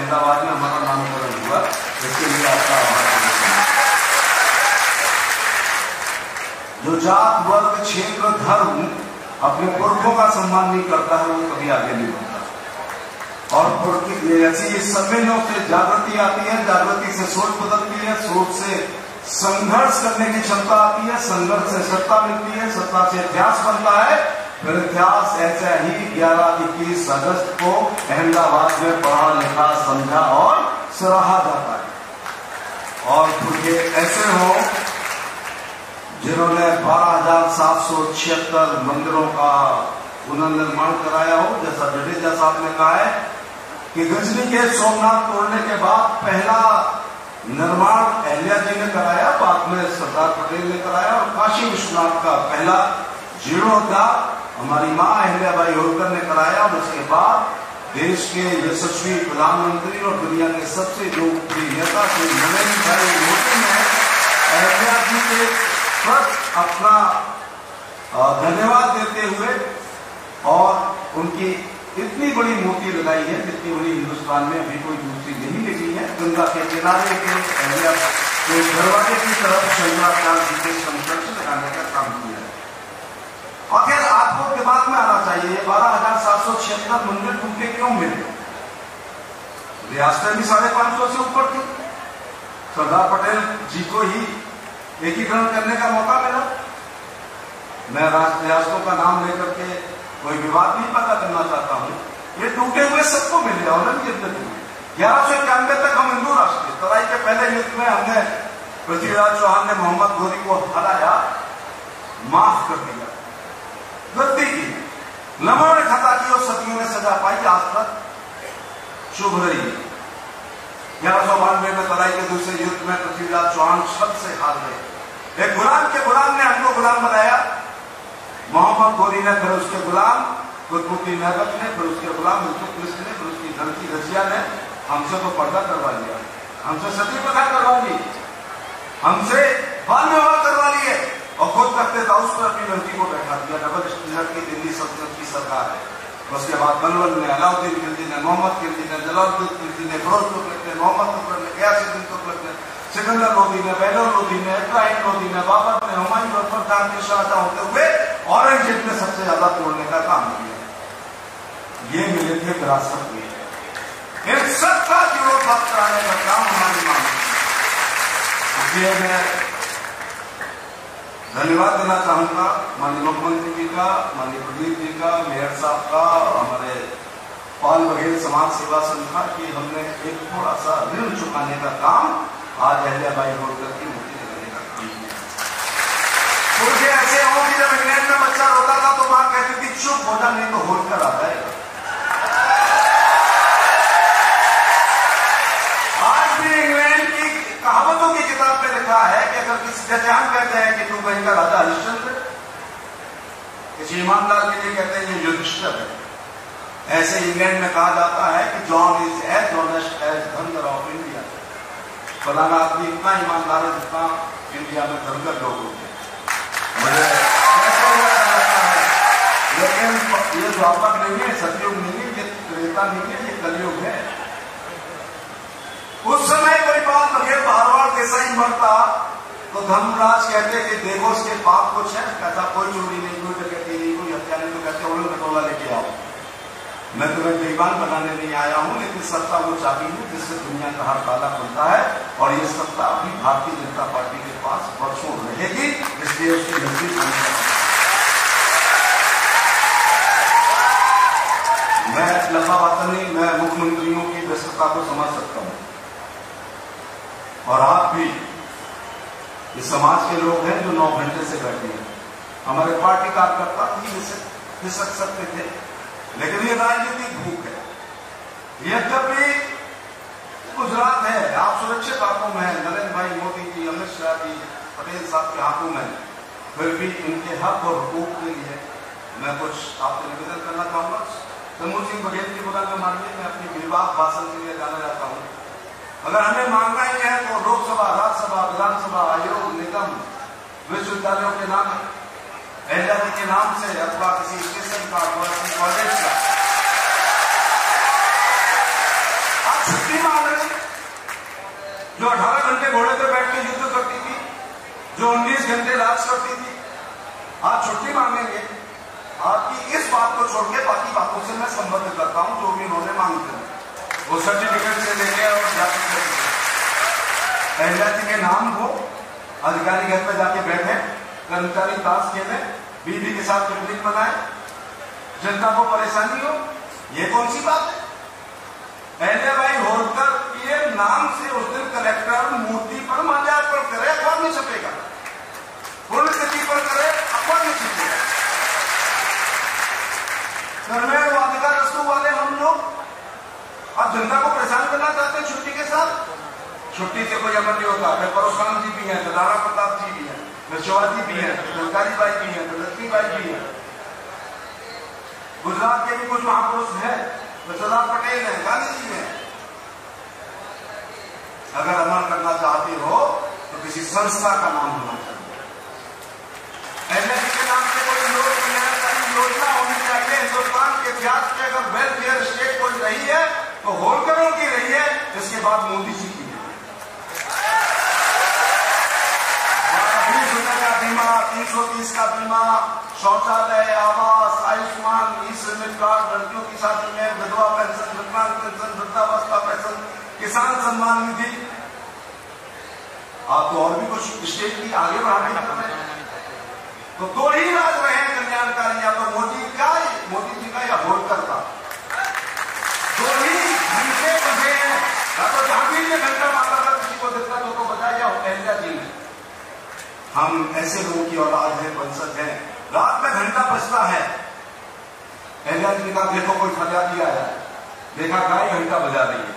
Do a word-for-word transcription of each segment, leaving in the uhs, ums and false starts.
अहमदाबाद में हमारा नामकरण हुआ, इसके लिए आपका आभार। जो जात वर्ग क्षेत्र धर्म अपने पुरखों का सम्मान नहीं करता है वो कभी आगे नहीं बढ़ता। और ऐसी सम्मेलनों से जागृति आती है, जागृति से सोच बदलती है, सोच से संघर्ष करने की क्षमता आती है, संघर्ष से सत्ता मिलती है, सत्ता से इतिहास बनता है। फिर इतिहास ऐसा ही ग्यारह इक्कीस अगस्त को अहमदाबाद में पढ़ा लिखा समझा और सराहा जाता है। और खुद ऐसे हो जिन्होंने बारह हजार सात सौ छिहत्तर मंदिरों का पुनर्निर्माण कराया हो, जैसा जडेजा साहब ने कहा है कि गजनी के सोमनाथ तोड़ने के बाद पहला निर्माण अहिल्या जी ने कराया, बाद में सरदार पटेल ने कराया, और काशी विश्वनाथ का पहला जीर्णोद्धार हमारी माँ अहिल्याबाई होलकर ने कराया। और उसके बाद देश के यशस्वी प्रधानमंत्री और दुनिया के सबसे लोकप्रिय नेता श्री नरेंद्र मोदी ने अहिल्या जी के प्रति अपना धन्यवाद देते हुए और उनकी इतनी बड़ी मूर्ति लगाई है जितनी बड़ी हिंदुस्तान में अभी कोई दूसरी नहीं लगी है। गंगा के किनारे के एरिया के दरवाजे की तरफ शंकराचार्य जी के समकक्ष लगाने का काम किया है। और खैर आपको दिमाग में आना चाहिए बारह हजार सात सौ छिहत्तर मंदिर टूटे क्यों मिले? रियासतें भी साढ़े पांच सौ से ऊपर थी, सरदार पटेल जी को ही एकीकरण करने का मौका मिला। मैं रियासतों का नाम लेकर के कोई विवाद नहीं पैदा करना चाहता हूँ, ये टूटे हुए सबको मिल जाओ ना। ग्यारह सौ इक्यानवे तक हम हिंदू राष्ट्र तराई के पहले युद्ध में हमने पृथ्वीराज चौहान ने मोहम्मद गोरी को हराया, माफ कर दिया, गलती की लम्हों ने खता की और सदियों ने सजा पाई, आज तक चुभ रही है। ग्यारह सौ बानवे में तराई के दूसरे युद्ध में पृथ्वीराज चौहान शब्द से हार गए। एक गुलाम के गुलाम ने हमको गुलाम बनाया, मोहम्मद गोरी ने, फिर उसके गुलाम कुतुबुद्दीन महबूब ने, फिर उसके गुलाम मुल्तुतमिश ने, फिर उसकी धरती रजिया ने हमसे तो पर्दा करवा लिया, हमसे सती प्रथा करवा ली, हमसे बाल विवाह करवा ली है और खुद करते था उस पर अपनी लड़की को बैठा दिया। डबल स्टैंडर्ड की दिल्ली सल्तनत की सरकार है। उसके बाद बनवल ने, अलाउद्दीन खिलजी ने, मोहम्मद खिलजी ने, जलालुद्दीन खिलजी ने, फिरोज तुगलक ने, मोहम्मद तुगलक ने, गयासुद्दीन तुगलक ने, सिकंदर लोधी ने, बैलूर लोधी ने, इब्राहिम लोधी ने, बाबर ने, हुमायूं अकबर खान के शाहजहां होते हुए औरंगजेब ने सबसे ज्यादा तोड़ने का काम किया। ये मिले थे विरासत में, इन सबका जीर्णोद्धार कराने का काम हमारी मांग। इसलिए मैं धन्यवाद देना चाहूंगा माननीय मुख्यमंत्री जी का, माननीय प्रदीप जी का, मेयर साहब का और हमारे पाल बघेल समाज सेवा संघ का कि हमने एक थोड़ा सा ऋण चुकाने का काम आज अहिल्याबाई होलकर की मूर्ति लगाने का काम किया। ऐसे हो कि जब इंग्लैंड में बच्चा रोता था तो मां कहती थी चुप हो जा नहीं तो होलकर आता है। आज भी इंग्लैंड की कहावतों की किताब में लिखा है कि अगर किसी जैसे हम कहते हैं कि तू कहीं का राजा हरिश्चंद्र, किसी ईमानदार के लिए कहते हैं ये युधिष्ठिर है, ऐसे इंग्लैंड में कहा जाता है कि John is as honest as Dhangar of India. फलाना आदमी इतना ईमानदार है जितना इंडिया में धनगर लोग होते हैं। मुझे ऐसा हुआ जाता है, लेकिन ये द्वापर नहीं है, सतयुग नहीं है, ये त्रेता नहीं है, ये कलयुग है। उस समय कोई बात बघेल बहारवाड़ देसाई मरता तो धर्मराज कहते कि देखो उसके पाप कुछ है, कहता कोई चोरी नहीं, कोई डकैती नहीं, कोई हत्या नहीं, तो कहते उन्हें बटोला लेके आओ, मैं तुम्हें बेईमान बनाने नहीं आया हूँ, लेकिन सत्ता वो चाबी है जिससे दुनिया का हर ताला खुलता है। और ये सत्ता अभी भारतीय जनता पार्टी के पास वर्षों रहेगी, इसलिए उसकी गंभीर मैं लंबा बात नहीं, मैं मुख्यमंत्रियों की व्यस्तता को समझ सकता हूँ और आप भी ये समाज के लोग हैं जो नौ घंटे से बैठे हैं। हमारे पार्टी कार्यकर्ता हिसक सकते थे, लेकिन ये राजनीतिक भूख है। यह जब भी गुजरात है, आप सुरक्षित हाथों में है, नरेंद्र भाई मोदी जी, अमित शाह जी, पटेल साहब के हाथों में, फिर भी इनके हक और हकूक के लिए मैं कुछ आपसे निवेदन करना चाहूंगा। नरेंद्र सिंह बघेल की बगल में मानिए, मैं अपनी विवाह भाषण के लिए जाना चाहता हूँ। अगर हमें मांगना ही है तो लोकसभा, राज्यसभा, विधानसभा, आयोग, निगम, विश्वविद्यालयों के नाम, एजेंसी के नाम से अथवा किसी स्टेशन का, कॉलेज का छुट्टी मांग रहे, जो अठारह घंटे घोड़े पर बैठ के युद्ध करती थी, जो उन्नीस घंटे राज करती थी, आज छुट्टी मांगेंगे। आपकी इस बात को छोड़ के बाकी बातों से मैं संबद्ध करता हूं जो भी इन्होंने मांग कर, वो सर्टिफिकेट से लेके और अहिल्या जी के नाम को अधिकारी घर पर जाके बैठे, कर्मचारी ताश खेले, बीवी के साथ पिकनिक मनाए, जनता को परेशानी हो, ये कौन सी बात है? अहिल्याबाई होलकर के नाम से उस दिन कलेक्टर मूर्ति पर माल्यार्पण करे, अखबार में छपेगा, पुण्यतिथि पर करे, अखबार में छपेगा। कर्मण्य वाधिका रस्तु वाले हम लोग अब जनता को परेशान करना चाहते हैं छुट्टी के साथ। छुट्टी से कोई अमर नहीं होता। मैं परशुराम जी भी हैं, दादा प्रताप जी भी हैं, शिवाजी भी है, सरकारी बाई भी है, लक्ष्मी बाई भी है। गुजरात के भी कुछ महापुरुष हैं, सरदार पटेल है, गांधी जी है। अगर अमर करना चाहते हो तो किसी संस्था का नाम होना चाहिए। एसपी के नाम से कोई लोग योजना होनी चाहिए। हिंदुस्तान के इतिहास में अगर वेलफेयर स्टेट कोई रही है तो होलकरों की रही है, इसके बाद मोदी जी की। तीन सौ तीस का बीमा, शौचालय, आवास, आयुष्मान, श्रमिक कार्ड, लड़कियों की शादी में विधवा पेंशन, विकलांग पेंशन, वृद्धावस्था पेंशन, किसान सम्मान निधि। आप तो और भी कुछ स्टेट की आगे बढ़ाने की बात है। तो दो ही राज रहे हैं कल्याणकारी, या तो मोदी का मोदी जी का या होलकर का। दो ही घंटे बजे हैं, या तो झांकी में घंटा माता का किसी को दिक्कत हो तो बताया, या अहिल्या जी में। हम ऐसे लोगों की औलाद है, वंशज है। रात में घंटा बजता है, अहिल्या जी ने कहा देखो कोई फरियादी आया, देखा गाय घंटा बजा रही है।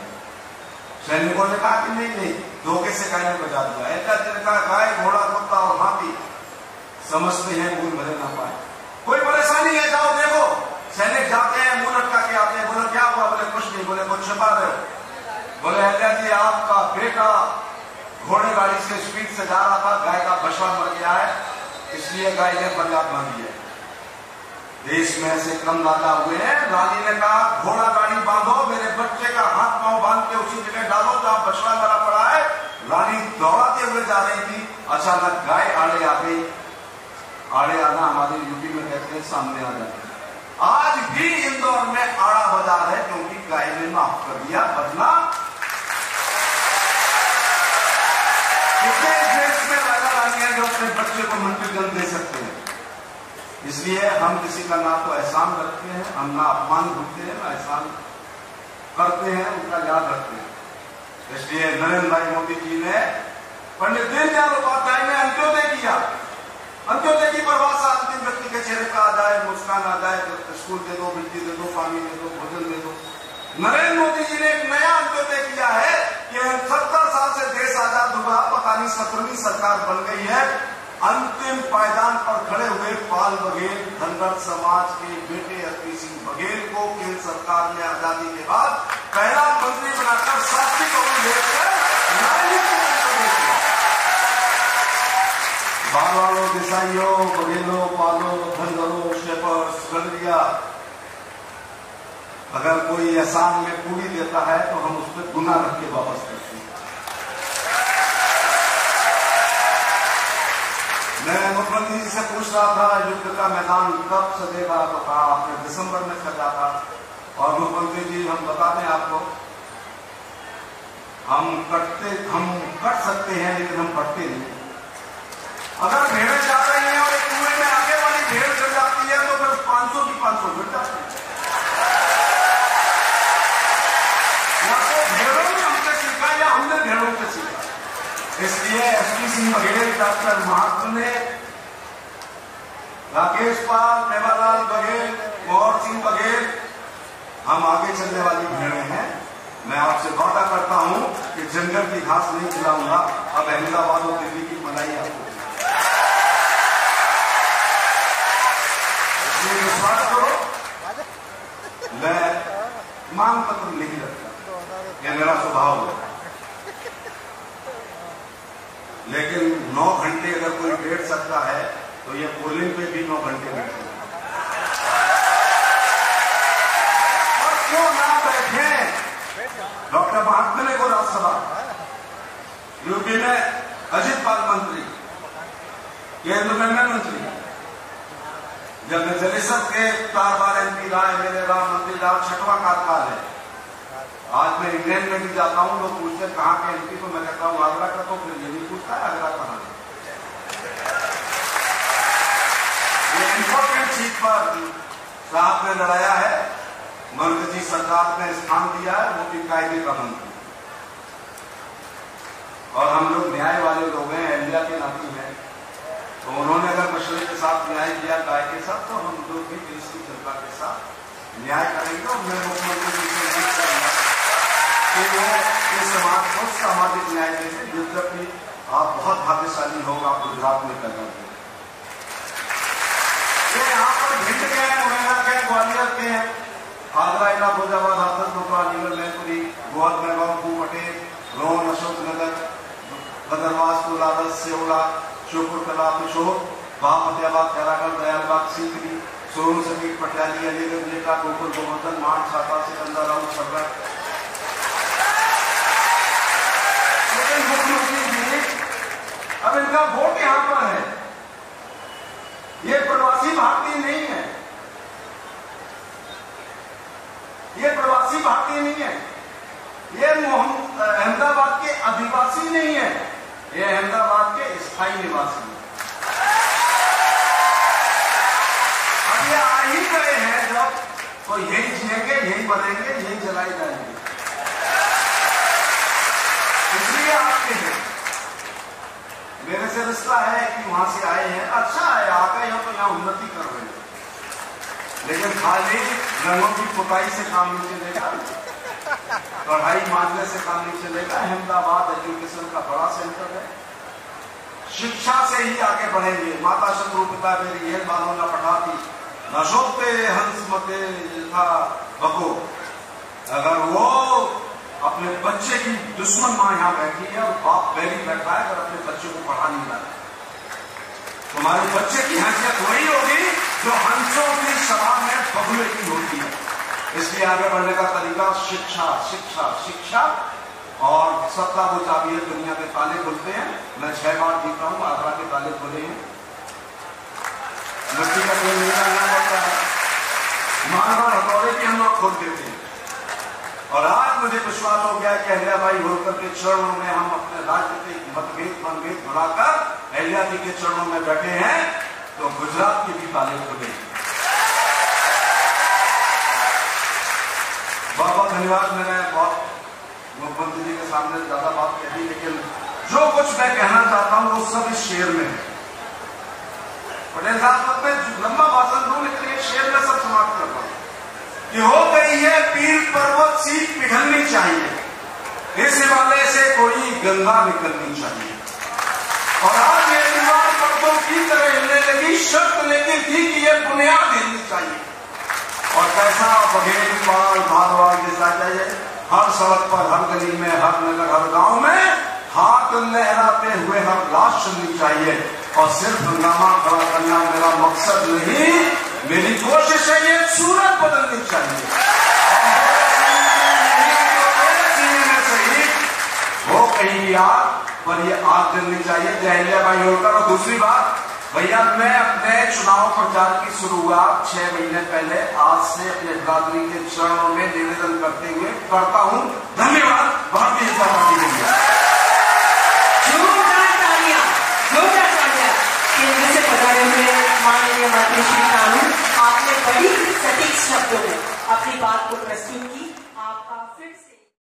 सैनिकों ने कहा कि नहीं नहीं, धोखे से गाय ने बजा दिया। अहिल्या जी ने कहा गाय, घोड़ा, कुत्ता और हाथी समझते हैं, मूल भले ना पाए। कोई परेशानी है जाओ देखो। सैनिक जाते हैं, मुंह लटका के आते हैं। बोले क्या हुआ? बोले कुछ नहीं। बोले कुछ छुपा रहे हो? बोले अहिल्या जी आपका बेटा घोड़े गाड़ी से स्पीड से जा रहा था, गाय का बछड़ा मर गया है, इसलिए गाय ने फरियाद मांगी है। देश में ऐसे कम राजा हुए हैं। रानी ने कहा घोड़ा गाड़ी बांधो, मेरे बच्चे का हाथ पांव बांध के उसी जगह डालो जहां बछड़ा मरा पड़ा है। रानी दौड़ाते हुए जा रही थी, अचानक गाय आड़े आ गई। आड़े आना हमारे यूपी में कहते हैं सामने आ जाते। आज भी इंदौर में आड़ा बाजार है, क्योंकि गाय ने माफ कर दिया बदला। जो अपने बच्चे को मन पे जन्म दे सकते हैं। इसलिए हम किसी का ना तो एहसान रखते हैं, हम ना अपमान भूलते हैं, ना एहसान करते हैं, उनका याद रखते हैं। इसलिए नरेंद्र भाई मोदी जी ने पंडित दीनदयाल उपाध्याय ने अंत्योदय किया। अंत्योदय की परिभाषा अंतिम व्यक्ति के चेहरे का आ जाए, मुस्कान आ जाए, स्कूल दे दो, बिजली दे दो, पानी दे दो, भोजन दे दो। नरेंद्र मोदी जी ने एक नया अंत्योदय किया है कि सत्तर साल से देश आजाद हुआ, पकानी सत्रहवीं सरकार बन गई है। अंतिम पायदान पर खड़े हुए पाल बघेल, धनगर समाज के बेटे एसपी सिंह बघेल को केंद्र सरकार ने आजादी के बाद पहला मंत्री बनाकर शास्त्री को लेकर बालो देसाईयों, बघेलों, पालो, धनगरों, शेपर्स, गंडिया। अगर कोई एहसान में पूरी देता है तो हम उस पर गुना रख के वापस करते हैं। मैं मुख्यमंत्री जी से पूछ रहा था युद्ध का मैदान कब सजेगा, तो कहा आपने दिसंबर में सजा था। और मुख्यमंत्री जी हम बताते हैं आपको, हम कटते हम कट सकते हैं लेकिन हम कटते नहीं। अगर भेड़े जा रही हैं और कुएं में आगे वाली भेड़ चल जाती है तो बस पांच सौ की पांच सौ गिर जाती है। इसलिए एसपी सिंह बघेल, डॉक्टर महात्मा ने, राकेश पाल, मेहरलाल बघेल, मोहम्मद सिंह बघेल, हम आगे चलने वाली भेड़े हैं। मैं आपसे वादा करता हूं कि जंगल की घास नहीं खिलाऊंगा। अब अहमदाबाद और दिल्ली की मनाई आपको विश्वास करो, मैं मांग पत्र नहीं रखता, यह मेरा स्वभाव है। लेकिन नौ घंटे अगर कोई बैठ सकता है तो ये पोलिंग पे भी नौ घंटे बैठे। और क्यों ना बैठे? डॉक्टर महात्मे को राज्यसभा, यूपी में अजित पाल मंत्री, केंद्र में मैं मंत्री। जब मजलिसत के चार बार एम पी रहा, एम एल ए रहा, मंत्री रहा, छठवा कार्यकाल है। आज मैं इंग्लैंड में भी जाता हूँ, लोग पूछते कहाँ के एम पी, तो मैं कहता हूँ आगरा का, तो फिर ये भी पूछता है आगरा कहाँ है। ये इम्पोर्टेंट सीट पर साहब ने लड़ाया है, मरकजी सरकार ने स्थान दिया है, वो भी कायदे का मंत्री। और हम लोग न्याय वाले लोग हैं, इंडिया के नाती हैं, तो उन्होंने अगर मशरे के साथ न्याय किया गाय के साथ, तो हम लोग भी देश की जनता के साथ न्याय करेंगे। और मैं मुख्यमंत्री जी से उम्मीद करूंगा कि वो इस समाज को सामाजिक न्याय देंगे। यद्यपि आप बहुत भाग्यशाली लोग, आप गुजरात में कर रहे हैं, यहाँ पर भिंड के हैं, मुरैना के हैं, ग्वालियर के हैं, आगरा, इलाहाबाद, हाथरस, भोपाल, नीमच, मैनपुरी, गोहद, महबूबा, पटेल, रोहन, अशोकनगर, बदरवास, कोलारस, सेवला, श्योपुर, कला, किशोर, बाह, फतेहाबाद, कैरागढ़, दयालबाग, सीकरी, सोन, समीर, पटियाली, अलीगढ़, लेखा, गोकुल, गोवर्धन, मांड, छाता, सिकंदर, राउत, छपरा। लेकिन मुख्यमंत्री जी, अब इनका वोट यहाँ पर है, ये प्रवासी भारतीय नहीं है, ये प्रवासी भारतीय नहीं है, ये अहमदाबाद के अधिवासी नहीं है, ये अहमदाबाद के स्थायी निवासी है। अब ये आ ही गए हैं, जब तो यही जिएंगे, यही बनेंगे, यही जलाए जाएंगे। इसलिए आपके हैं, मेरे से रिश्ता है कि वहां से आए हैं, अच्छा है आ गए हैं, तो यहाँ उन्नति कर रहे हैं। लेकिन खाली रंगों की पुताई से काम नहीं चलेगा, पढ़ाई मामले से काम नहीं चलेगा। अहमदाबाद एजुकेशन का बड़ा सेंटर है, शिक्षा से ही आगे बढ़ेंगे। माता शत्रु पिता मेरी यह बानों न पढ़ाती, नशोते हंस मते था बको। अगर वो अपने बच्चे की दुश्मन मां यहाँ बैठी है और बाप बैरी बैठा है, अगर अपने बच्चे को पढ़ा नहीं लाए, तुम्हारे बच्चे की हैसियत वही होगी जो हंसों की सभा में बगुले की होती है। इसलिए आगे बढ़ने का तरीका शिक्षा, शिक्षा, शिक्षा। और सत्ता को चाबी है, दुनिया के ताले खुलते हैं। मैं छह बार जीता हूँ, आगरा के ताले खुले हैं, मिट्टी का कोई मिलना नहीं पड़ता है, मारवाड़ हथौड़े भी हम लोग खोल देते हैं। और आज मुझे विश्वास हो गया कि अहिल्याबाई होलकर के चरणों में हम अपने राज्य के मतभेद मनभेद भुलाकर अहिल्या जी के चरणों में बैठे हैं, तो गुजरात के भी ताले खुले हैं। बहुत बहुत धन्यवाद। मैंने बहुत मुख्यमंत्री जी के सामने ज्यादा बात कह दी, लेकिन जो कुछ मैं कहना चाहता हूँ वो सब इस शेर में है। पटेल साहब मैं लंबा भाषण दूं, लेकिन ये शेर में सब समाप्त कर रहा हूँ कि हो गई है पीर पर्वत सी पिघलनी चाहिए, इस हिमालय से कोई गंगा निकलनी चाहिए। और आज ये दीवार पर्वतों की तरह हिलने लगी, शर्त लेती थी कि ये बुनियाद हिलनी चाहिए। और कैसा बघेल पाल भारवाल जैसा चाहिए, हर सड़क पर, हर गली में, हर नगर, हर गांव में हाथ लहराते हुए हर लाश सुननी चाहिए। और सिर्फ हंगामा खड़ा करना मेरा मकसद नहीं, मेरी कोशिश है ये सूरत बदलनी चाहिए। वो कहीं आग पर ये आग जलनी चाहिए, जय अहिल्याबाई होलकर। और दूसरी बात भैया, मैं अपने चुनाव प्रचार की शुरुआत छह महीने पहले आज से अपने बरादरी के चरणों में निवेदन करते हुए करता हूँ। धन्यवाद। भारतीय जनता पार्टी के लिए जोरदार तालियां, जोरदार तालियां। केंद्र से पधारे हुए माननीय मंत्री श्री कानून, आपने बड़ी सटीक शब्दों में अपनी बात को प्रस्तुत की।